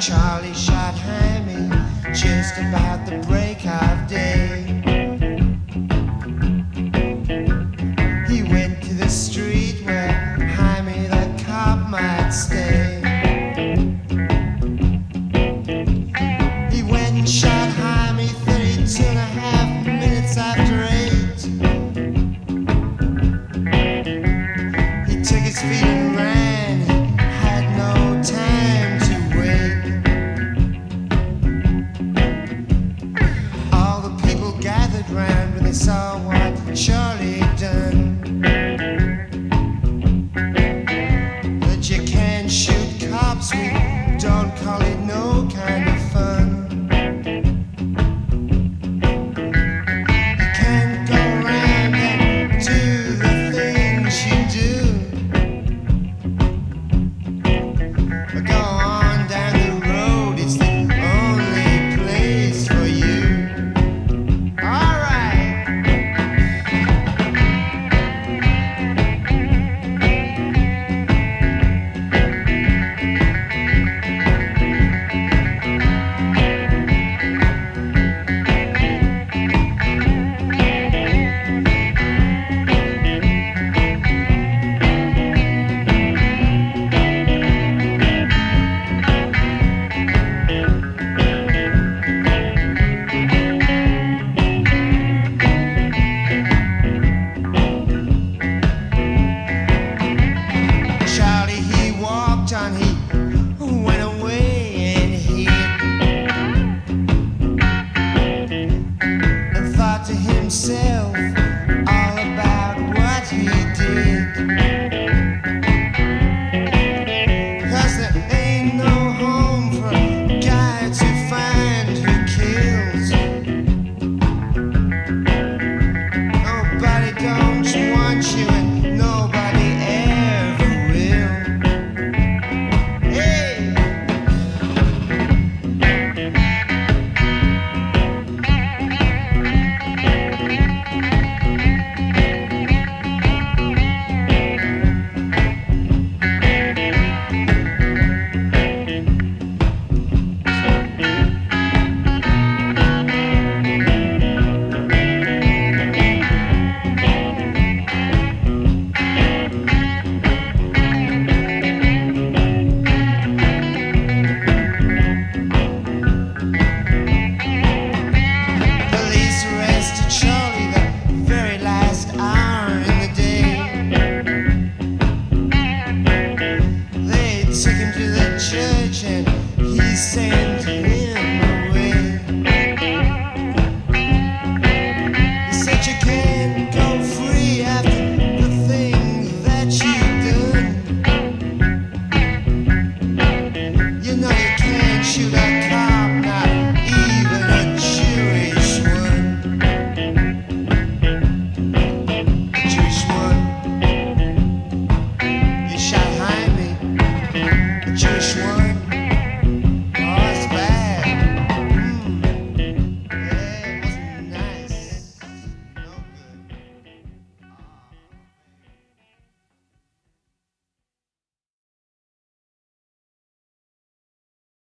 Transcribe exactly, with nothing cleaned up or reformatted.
Charlie shot Hammy just about the break of day. He went to the street where Hammy the cop might stay. He went and shot Hammy thirty-two and a half minutes after eight. He took his feet and ran. Gathered round when they saw what Charlie